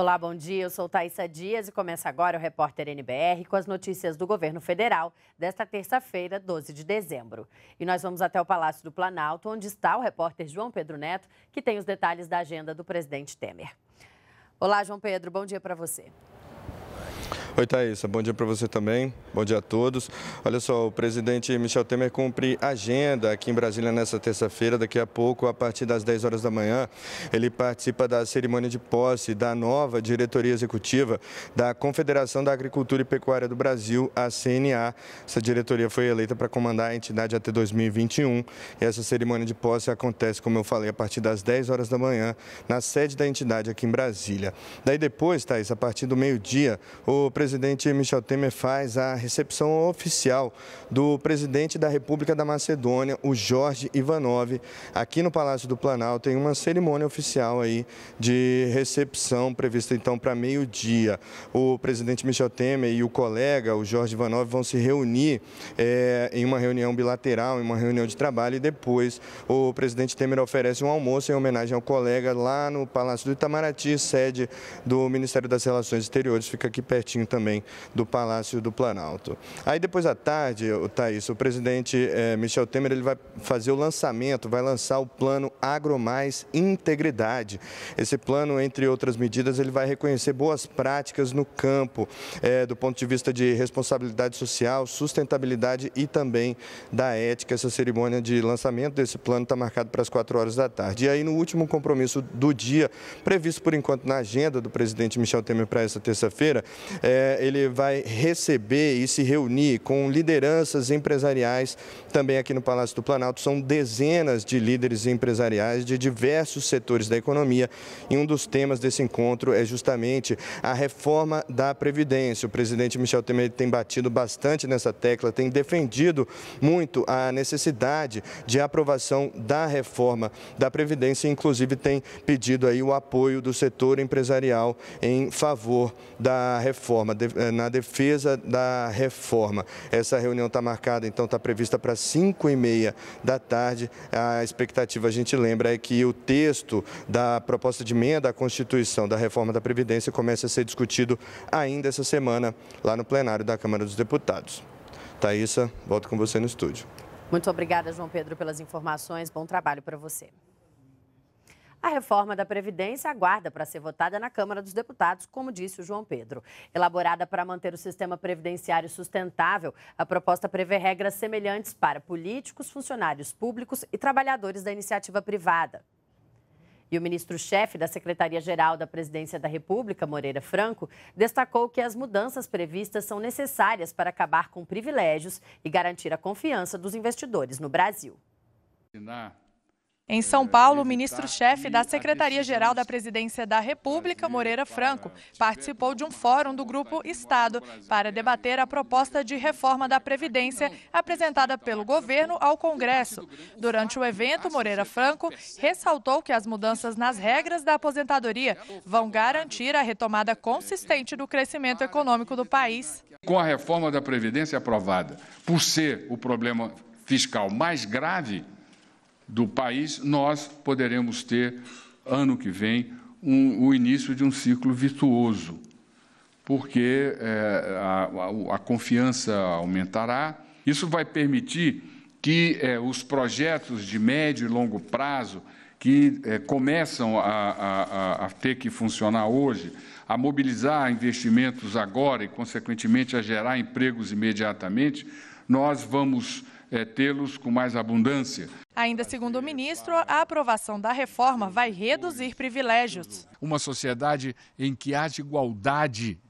Olá, bom dia. Eu sou Taísa Dias e começa agora o Repórter NBR com as notícias do governo federal desta terça-feira, 12 de dezembro. E nós vamos até o Palácio do Planalto, onde está o repórter João Pedro Neto, que tem os detalhes da agenda do presidente Temer. Olá, João Pedro, bom dia para você. Oi, Taísa. Bom dia para você também. Bom dia a todos. Olha só, o presidente Michel Temer cumpre agenda aqui em Brasília nesta terça-feira. Daqui a pouco, a partir das 10 horas da manhã, ele participa da cerimônia de posse da nova diretoria executiva da Confederação da Agricultura e Pecuária do Brasil, a CNA. Essa diretoria foi eleita para comandar a entidade até 2021. E essa cerimônia de posse acontece, como eu falei, a partir das 10 horas da manhã, na sede da entidade aqui em Brasília. Daí depois, Taísa, a partir do meio-dia, o presidente Michel Temer faz a recepção oficial do presidente da República da Macedônia, o Jorge Ivanov, aqui no Palácio do Planalto. Tem uma cerimônia oficial aí de recepção prevista então para meio-dia. O presidente Michel Temer e o colega, o Jorge Ivanov, vão se reunir em uma reunião bilateral, em uma reunião de trabalho, e depois o presidente Temer oferece um almoço em homenagem ao colega lá no Palácio do Itamaraty, sede do Ministério das Relações Exteriores, fica aqui pertinho também. Do Palácio do Planalto. Aí depois à tarde, Taísa, o presidente Michel Temer ele vai fazer o lançamento, vai lançar o plano Agro Mais Integridade. Esse plano, entre outras medidas, ele vai reconhecer boas práticas no campo, do ponto de vista de responsabilidade social, sustentabilidade e também da ética. Essa cerimônia de lançamento desse plano está marcada para as 4 horas da tarde. E aí no último compromisso do dia, previsto por enquanto na agenda do presidente Michel Temer para essa terça-feira, ele vai receber e se reunir com lideranças empresariais também aqui no Palácio do Planalto. São dezenas de líderes empresariais de diversos setores da economia, e um dos temas desse encontro é justamente a reforma da Previdência. O presidente Michel Temer tem batido bastante nessa tecla, tem defendido muito a necessidade de aprovação da reforma da Previdência, inclusive tem pedido aí o apoio do setor empresarial em favor da reforma, na defesa da reforma. Essa reunião está marcada, então, está prevista para 5h30 da tarde. A expectativa, a gente lembra, é que o texto da proposta de emenda à Constituição da reforma da Previdência comece a ser discutido ainda essa semana lá no plenário da Câmara dos Deputados. Taísa, volto com você no estúdio. Muito obrigada, João Pedro, pelas informações. Bom trabalho para você. A reforma da Previdência aguarda para ser votada na Câmara dos Deputados, como disse o João Pedro. Elaborada para manter o sistema previdenciário sustentável, a proposta prevê regras semelhantes para políticos, funcionários públicos e trabalhadores da iniciativa privada. E o ministro-chefe da Secretaria-Geral da Presidência da República, Moreira Franco, destacou que as mudanças previstas são necessárias para acabar com privilégios e garantir a confiança dos investidores no Brasil. Em São Paulo, o ministro-chefe da Secretaria-Geral da Presidência da República, Moreira Franco, participou de um fórum do Grupo Estado para debater a proposta de reforma da Previdência apresentada pelo governo ao Congresso. Durante o evento, Moreira Franco ressaltou que as mudanças nas regras da aposentadoria vão garantir a retomada consistente do crescimento econômico do país. Com a reforma da Previdência aprovada, por ser o problema fiscal mais grave do país, nós poderemos ter, ano que vem, o início de um ciclo virtuoso, porque a confiança aumentará. Isso vai permitir que os projetos de médio e longo prazo, que começam a ter que funcionar hoje, a mobilizar investimentos agora e, consequentemente, a gerar empregos imediatamente, nós vamos tê-los com mais abundância. Ainda segundo o ministro, a aprovação da reforma vai reduzir privilégios. Uma sociedade em que haja igualdade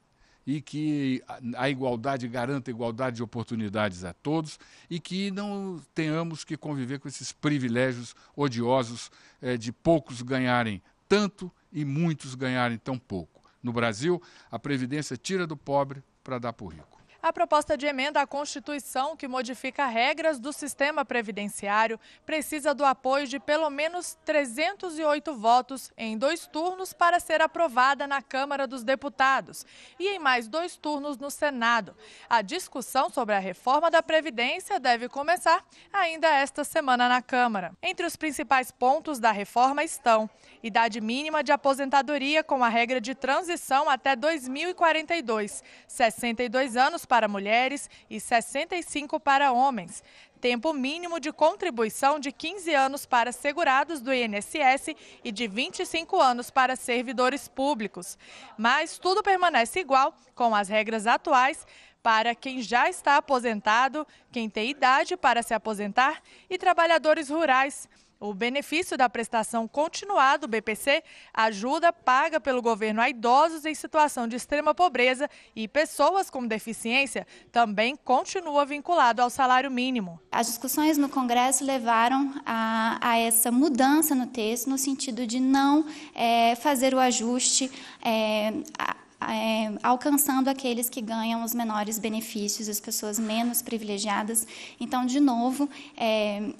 e que a igualdade garanta igualdade de oportunidades a todos e que não tenhamos que conviver com esses privilégios odiosos de poucos ganharem tanto e muitos ganharem tão pouco. No Brasil, a Previdência tira do pobre para dar para o rico. A proposta de emenda à Constituição, que modifica regras do sistema previdenciário, precisa do apoio de pelo menos 308 votos em 2 turnos para ser aprovada na Câmara dos Deputados e em mais 2 turnos no Senado. A discussão sobre a reforma da Previdência deve começar ainda esta semana na Câmara. Entre os principais pontos da reforma estão: idade mínima de aposentadoria com a regra de transição até 2042, 62 anos para mulheres e 65 para homens. Tempo mínimo de contribuição de 15 anos para segurados do INSS e de 25 anos para servidores públicos. Mas tudo permanece igual com as regras atuais para quem já está aposentado, quem tem idade para se aposentar e trabalhadores rurais. O benefício da prestação continuada do BPC, ajuda paga pelo governo a idosos em situação de extrema pobreza e pessoas com deficiência, também continua vinculado ao salário mínimo. As discussões no Congresso levaram a essa mudança no texto, no sentido de não fazer o ajuste alcançando aqueles que ganham os menores benefícios, as pessoas menos privilegiadas. Então, de novo,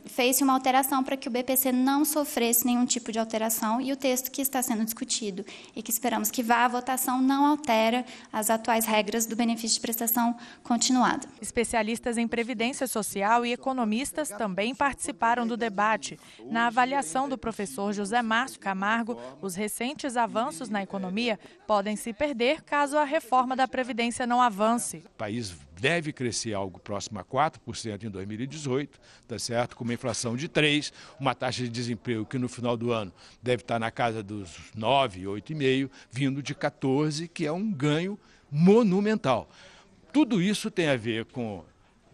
fez-se uma alteração para que o BPC não sofresse nenhum tipo de alteração, e o texto que está sendo discutido e que esperamos que vá à votação não altera as atuais regras do benefício de prestação continuada. Especialistas em previdência social e economistas também participaram do debate. Na avaliação do professor José Márcio Camargo, os recentes avanços na economia podem se perder caso a reforma da Previdência não avance. O país deve crescer algo próximo a 4% em 2018, tá certo? Com uma inflação de 3%, uma taxa de desemprego que no final do ano deve estar na casa dos 9, 8,5%, vindo de 14%, que é um ganho monumental. Tudo isso tem a ver com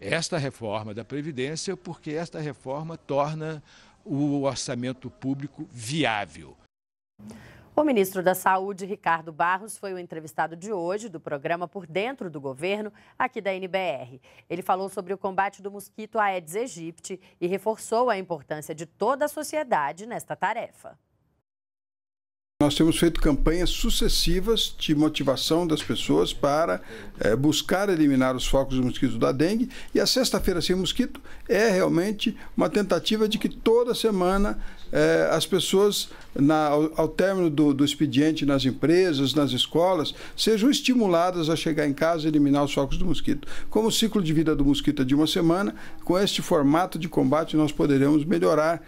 esta reforma da Previdência, porque esta reforma torna o orçamento público viável. O ministro da Saúde, Ricardo Barros, foi o entrevistado de hoje do programa Por Dentro do Governo, aqui da NBR. Ele falou sobre o combate do mosquito Aedes aegypti e reforçou a importância de toda a sociedade nesta tarefa. Nós temos feito campanhas sucessivas de motivação das pessoas para buscar eliminar os focos do mosquito da dengue, e a Sexta-feira Sem Mosquito é realmente uma tentativa de que toda semana as pessoas, ao término do expediente nas empresas, nas escolas, sejam estimuladas a chegar em casa e eliminar os focos do mosquito. Como o ciclo de vida do mosquito é de 1 semana, com este formato de combate nós poderemos melhorar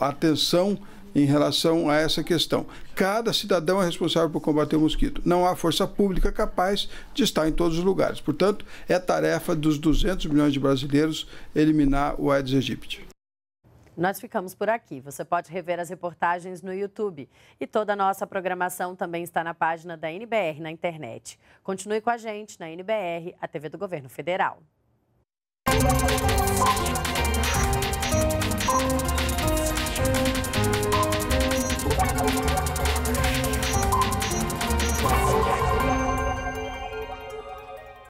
a atenção em relação a essa questão. Cada cidadão é responsável por combater o mosquito. Não há força pública capaz de estar em todos os lugares. Portanto, é tarefa dos 200 milhões de brasileiros eliminar o Aedes aegypti. Nós ficamos por aqui. Você pode rever as reportagens no YouTube. E toda a nossa programação também está na página da NBR na internet. Continue com a gente na NBR, a TV do Governo Federal.